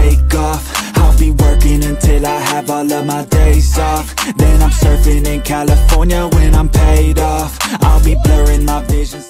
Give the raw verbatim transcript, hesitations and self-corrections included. take off. I'll be working until I have all of my days off. Then I'm surfing in California when I'm paid off. I'll be blurring my vision.